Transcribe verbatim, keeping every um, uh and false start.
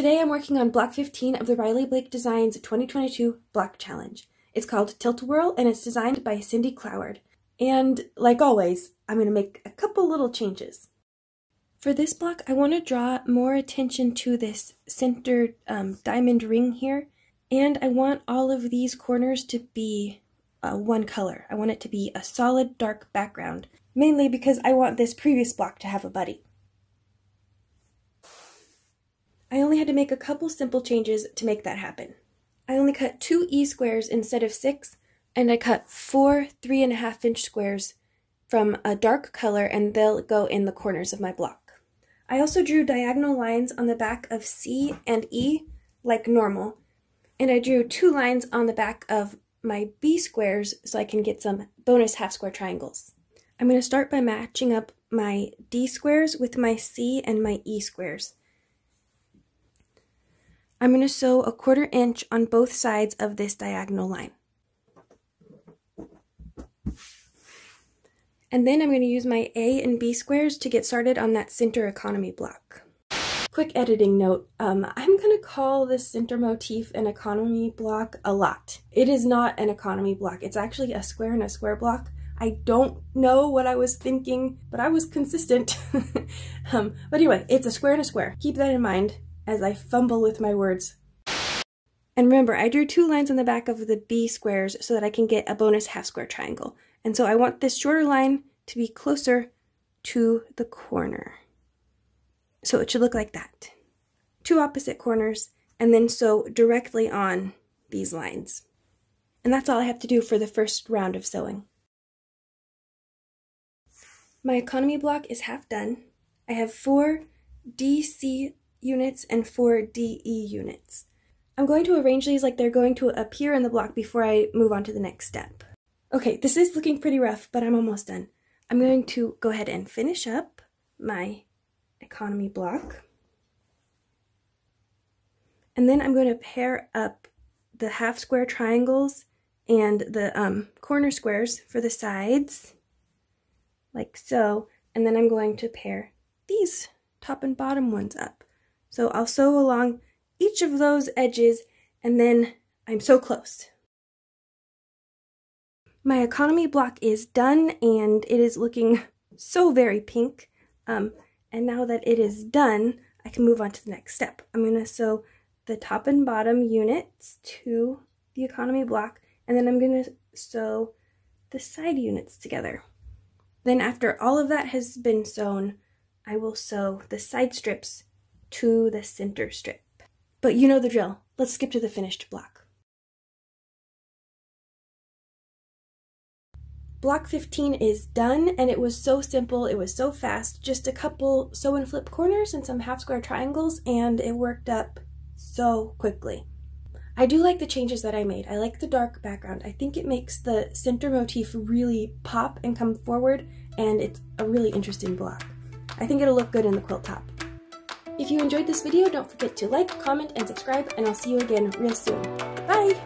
Today I'm working on block fifteen of the Riley Blake Designs twenty twenty-two block challenge. It's called Tilt-A-Whirl and it's designed by Cindy Cloward. And like always, I'm going to make a couple little changes. For this block, I want to draw more attention to this center um, diamond ring here. And I want all of these corners to be uh, one color. I want it to be a solid dark background, mainly because I want this previous block to have a buddy. I only had to make a couple simple changes to make that happen. I only cut two E-squares instead of six, and I cut four three and a half inch squares from a dark color, and they'll go in the corners of my block. I also drew diagonal lines on the back of C and E, like normal, and I drew two lines on the back of my B squares so I can get some bonus half square triangles. I'm going to start by matching up my D squares with my C and my E squares. I'm going to sew a quarter inch on both sides of this diagonal line. And then I'm going to use my A and B squares to get started on that center economy block. Quick editing note, um, I'm going to call this center motif an economy block a lot. It is not an economy block. It's actually a square and a square block. I don't know what I was thinking, but I was consistent. um, but anyway, it's a square and a square. Keep that in mind as I fumble with my words. And remember, I drew two lines on the back of the B squares so that I can get a bonus half square triangle. And so I want this shorter line to be closer to the corner. So it should look like that. Two opposite corners, and then sew directly on these lines. And that's all I have to do for the first round of sewing. My economy block is half done. I have four D C units and four D E units. I'm going to arrange these like they're going to appear in the block before I move on to the next step. Okay, this is looking pretty rough, but I'm almost done. I'm going to go ahead and finish up my economy block. And then I'm going to pair up the half square triangles and the um, corner squares for the sides, like so. And then I'm going to pair these top and bottom ones up. So I'll sew along each of those edges, and then I'm so close. My economy block is done, and it is looking so very pink. Um, and now that it is done, I can move on to the next step. I'm going to sew the top and bottom units to the economy block, and then I'm going to sew the side units together. Then after all of that has been sewn, I will sew the side strips to the center strip. But you know the drill. Let's skip to the finished block. Block fifteen is done, and it was so simple, it was so fast. Just a couple sew and flip corners and some half square triangles, and it worked up so quickly. I do like the changes that I made. I like the dark background. I think it makes the center motif really pop and come forward, and it's a really interesting block. I think it'll look good in the quilt top. If you enjoyed this video, don't forget to like, comment, and subscribe, and I'll see you again real soon. Bye!